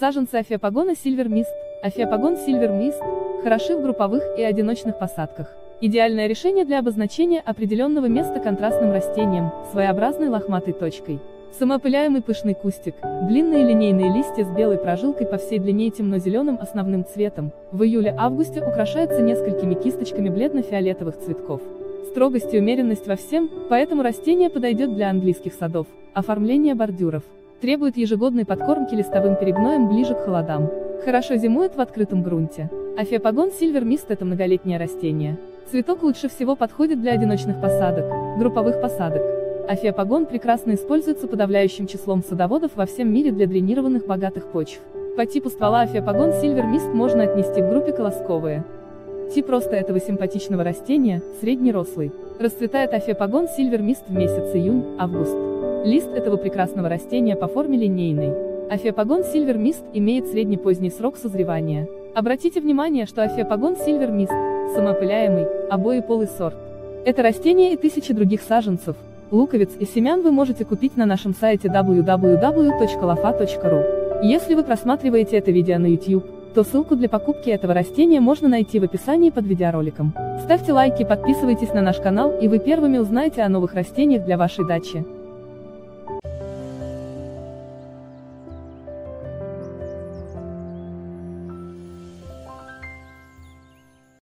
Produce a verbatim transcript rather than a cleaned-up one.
Саженцы офиопогона Сильвер Мист. Офиопогон Сильвер Мист хороши в групповых и одиночных посадках. Идеальное решение для обозначения определенного места контрастным растением, своеобразной лохматой точкой. Самоопыляемый пышный кустик, длинные линейные листья с белой прожилкой по всей длине и темно-зеленым основным цветом, в июле-августе украшается несколькими кисточками бледно-фиолетовых цветков. Строгость и умеренность во всем, поэтому растение подойдет для английских садов. Оформление бордюров. Требует ежегодной подкормки листовым перегноем ближе к холодам. Хорошо зимует в открытом грунте. Офиопогон Сильвер Мист — это многолетнее растение. Цветок лучше всего подходит для одиночных посадок, групповых посадок. Офиопогон прекрасно используется подавляющим числом садоводов во всем мире для дренированных богатых почв. По типу ствола офиопогон Сильвер Мист можно отнести к группе колосковые. Тип роста этого симпатичного растения – среднерослый. Расцветает офиопогон Сильвер Мист в месяц июнь-август. Лист этого прекрасного растения по форме линейный. Офиопогон Сильвер Мист имеет среднепоздний срок созревания. Обратите внимание, что офиопогон Сильвер Мист – самоопыляемый, обоеполый сорт. Это растение и тысячи других саженцев, луковиц и семян вы можете купить на нашем сайте дабл ю дабл ю дабл ю точка лофа точка ру. Если вы просматриваете это видео на YouTube, то ссылку для покупки этого растения можно найти в описании под видеороликом. Ставьте лайки, подписывайтесь на наш канал, и вы первыми узнаете о новых растениях для вашей дачи.